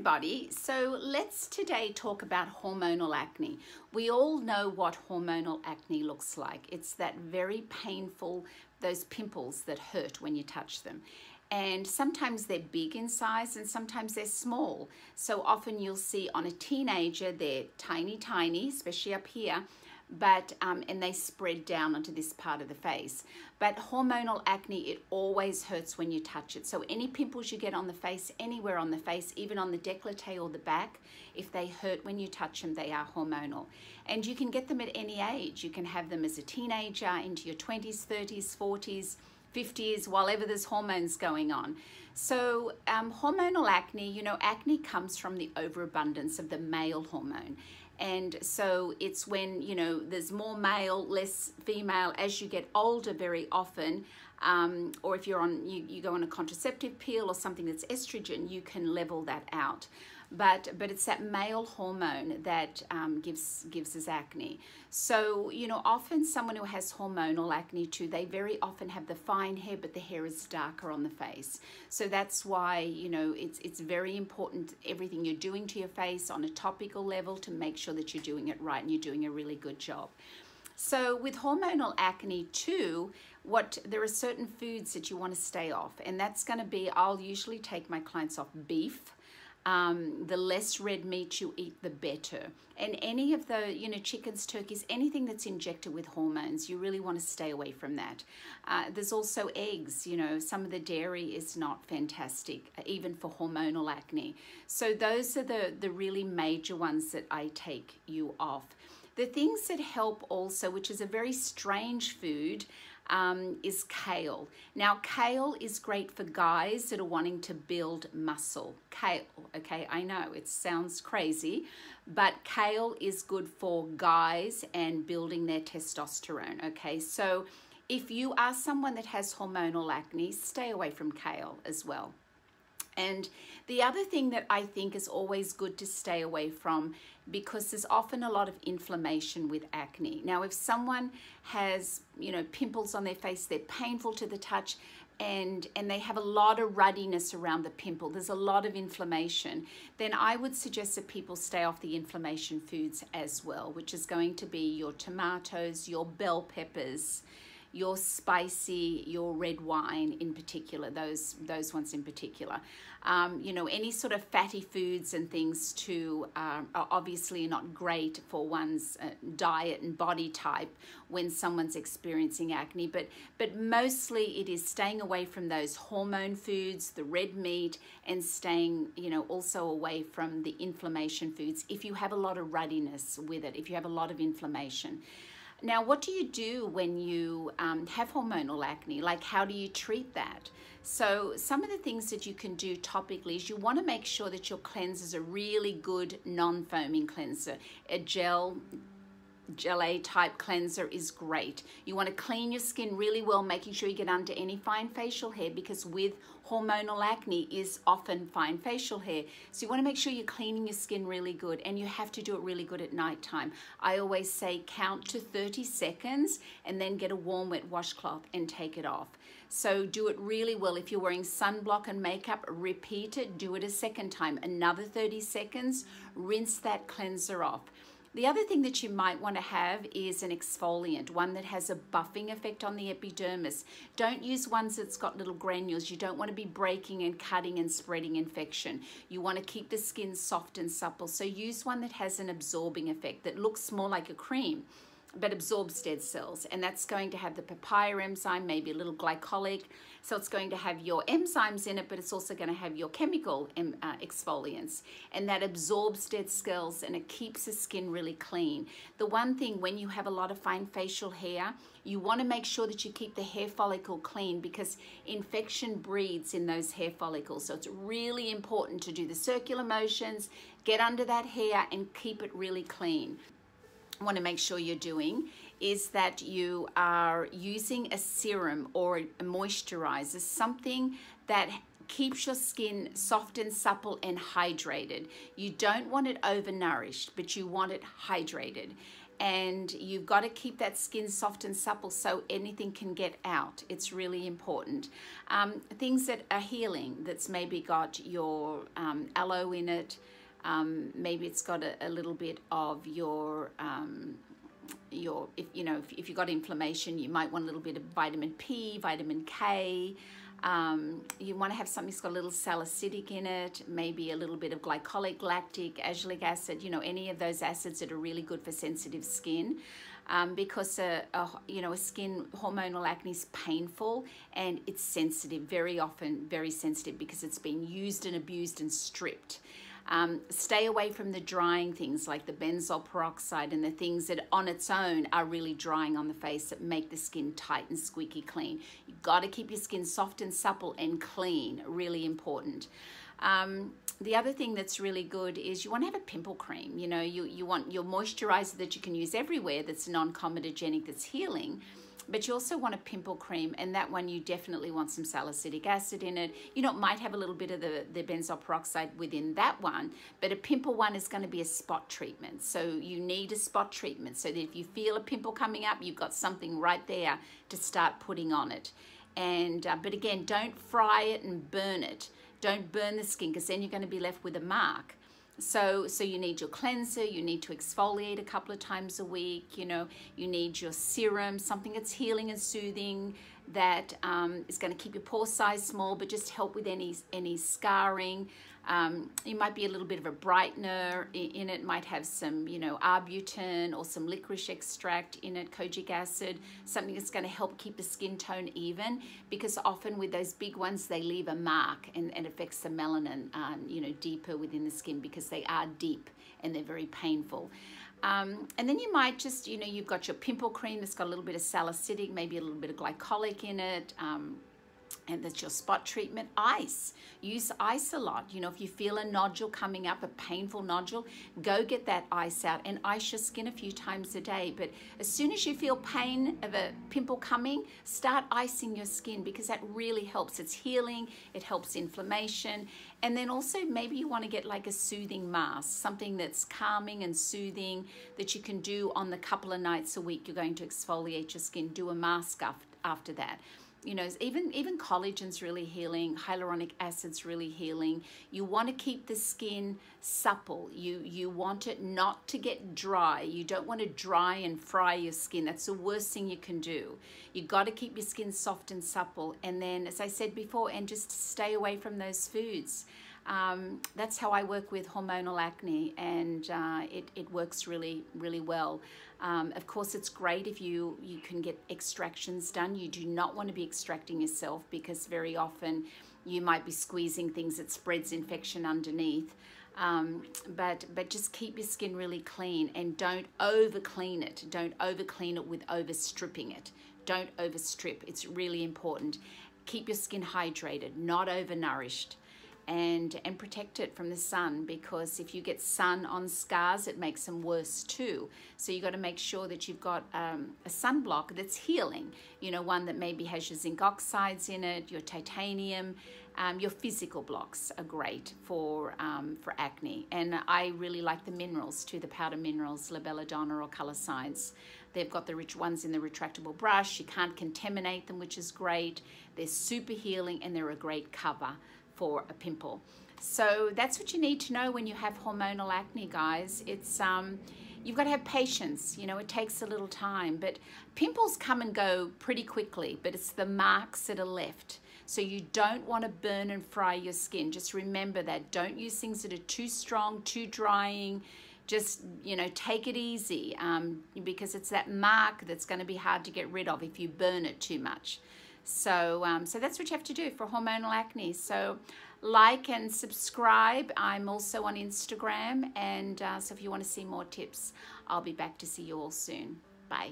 everybody. So let's today talk about hormonal acne. We all know what hormonal acne looks like. It's that very painful, those pimples that hurt when you touch them. And sometimes they're big in size and sometimes they're small. So often you'll see on a teenager, they're tiny, tiny, especially up here, but and they spread down onto this part of the face. But hormonal acne, it always hurts when you touch it. So any pimples you get on the face, anywhere on the face, even on the décolleté or the back, if they hurt when you touch them, they are hormonal. And you can get them at any age. You can have them as a teenager, into your 20s, 30s, 40s, 50s, whatever there's hormones going on. So hormonal acne, you know, acne comes from the overabundance of the male hormone. And so it's when, you know, there's more male, less female. As you get older very often, or if you're on, you go on a contraceptive pill or something that's estrogen, you can level that out. But it's that male hormone that gives us acne. So, you know, often someone who has hormonal acne too, they very often have the fine hair, but the hair is darker on the face. So that's why, you know, it's very important, everything you're doing to your face on a topical level, to make sure that you're doing it right and you're doing a really good job. So with hormonal acne too, there are certain foods that you want to stay off. And that's going to be, I'll usually take my clients off beef. The less red meat you eat, the better. And any of the, you know, chickens, turkeys, anything that's injected with hormones, you really want to stay away from that. There's also eggs, you know, some of the dairy is not fantastic, even for hormonal acne. So those are the really major ones that I take you off. The things that help also, which is a very strange food, is kale. Now, kale is great for guys that are wanting to build muscle. Kale, okay, I know it sounds crazy, but kale is good for guys and building their testosterone, okay? So if you are someone that has hormonal acne, stay away from kale as well. And the other thing that I think is always good to stay away from, because there's often a lot of inflammation with acne. Now, if someone has, you know, pimples on their face, they're painful to the touch, and they have a lot of ruddiness around the pimple, there's a lot of inflammation, then I would suggest that people stay off the inflammation foods as well, which is going to be your tomatoes, your bell peppers, your spicy, your red wine in particular, those ones in particular. You know, any sort of fatty foods and things too are obviously not great for one's diet and body type when someone's experiencing acne, but mostly it is staying away from those hormone foods, the red meat, and staying, you know, also away from the inflammation foods if you have a lot of ruddiness with it, if you have a lot of inflammation. Now, what do you do when you have hormonal acne? Like, how do you treat that? So some of the things that you can do topically is you want to make sure that your cleanser is a really good non-foaming cleanser. A gel-A type cleanser is great. You want to clean your skin really well, making sure you get under any fine facial hair, because with hormonal acne is often fine facial hair. So you want to make sure you're cleaning your skin really good, and you have to do it really good at nighttime. I always say count to 30 seconds and then get a warm wet washcloth and take it off. So do it really well. If you're wearing sunblock and makeup, repeat it, do it a second time, another 30 seconds, rinse that cleanser off. The other thing that you might want to have is an exfoliant, one that has a buffing effect on the epidermis. Don't use ones that's got little granules. You don't want to be breaking and cutting and spreading infection. You want to keep the skin soft and supple. So use one that has an absorbing effect that looks more like a cream, but absorbs dead cells. And that's going to have the papaya enzyme, maybe a little glycolic. So it's going to have your enzymes in it, but it's also going to have your chemical exfoliants. And that absorbs dead cells and it keeps the skin really clean. The one thing, when you have a lot of fine facial hair, you want to make sure that you keep the hair follicle clean, because infection breeds in those hair follicles. So it's really important to do the circular motions, get under that hair and keep it really clean. Want to make sure you're doing is that you are using a serum or a moisturizer, something that keeps your skin soft and supple and hydrated. You don't want it overnourished, but you want it hydrated. and you've got to keep that skin soft and supple so anything can get out. It's really important. Things that are healing, that's maybe got your aloe in it, maybe it's got a little bit of your if you've got inflammation, you might want a little bit of vitamin P, vitamin K. You want to have something that's got a little salicylic in it, maybe a little bit of glycolic, lactic, azelaic acid, any of those acids that are really good for sensitive skin, because a skin hormonal acne is painful and it's sensitive, very often very sensitive, because it's been used and abused and stripped. Stay away from the drying things like the benzoyl peroxide and the things that on its own are really drying on the face, that make the skin tight and squeaky clean. You've got to keep your skin soft and supple and clean, really important. The other thing that's really good is you want to have a pimple cream. You want your moisturizer that you can use everywhere, that's non-comedogenic, that's healing. But you also want a pimple cream, and that one you definitely want some salicylic acid in it. It might have a little bit of the benzoyl peroxide within that one, but a pimple one is going to be a spot treatment. So you need a spot treatment so that if you feel a pimple coming up, you've got something right there to start putting on it. And but again, don't fry it and burn it. Don't burn the skin, because then you're going to be left with a mark. So you need your cleanser, you need to exfoliate a couple of times a week, you need your serum, something that's healing and soothing, that is going to keep your pore size small, but just help with any scarring. You might be a little bit of a brightener in it, might have some, arbutin or some licorice extract in it, kojic acid, something that's going to help keep the skin tone even, because often with those big ones, they leave a mark and affects the melanin, deeper within the skin, because they are deep and they're very painful. And then you might just, you've got your pimple cream that's got a little bit of salicylic, maybe a little bit of glycolic in it, and that's your spot treatment. Ice. Use ice a lot. If you feel a nodule coming up, a painful nodule, go get that ice out and ice your skin a few times a day. But as soon as you feel pain of a pimple coming, start icing your skin, because that really helps. It's healing, it helps inflammation. And then also maybe you want to get like a soothing mask, something that's calming and soothing that you can do on the couple of nights a week. You're going to exfoliate your skin, do a mask after that. Even collagen's really healing, hyaluronic acid's really healing. You want to keep the skin supple. You want it not to get dry. You don't want to dry and fry your skin. That's the worst thing you can do. You've got to keep your skin soft and supple. And then, as I said before, and just stay away from those foods. That's how I work with hormonal acne, and it works really, really well. Of course, it's great if you can get extractions done. You do not want to be extracting yourself, because very often you might be squeezing things that spreads infection underneath. But just keep your skin really clean, and don't over clean it. Don't over clean it with over stripping it. Don't over strip. It's really important. Keep your skin hydrated, not overnourished. And protect it from the sun, because if you get sun on scars, it makes them worse too. So you got to make sure that you've got a sunblock that's healing, one that maybe has your zinc oxides in it, your titanium. Your physical blocks are great for acne, and I really like the minerals too, the powder minerals, La Bella Donna or Color Science. They've got the rich ones in the retractable brush. You can't contaminate them, which is great. They're super healing, and they're a great cover for a pimple. So that's what you need to know when you have hormonal acne, guys. It's you've got to have patience. It takes a little time, but pimples come and go pretty quickly, but it's the marks that are left. So you don't want to burn and fry your skin. Just remember that. Don't use things that are too strong, too drying. Just, take it easy, because it's that mark that's going to be hard to get rid of if you burn it too much. So that's what you have to do for hormonal acne. So like and subscribe. I'm also on Instagram, and so if you want to see more tips, I'll be back to see you all soon. Bye.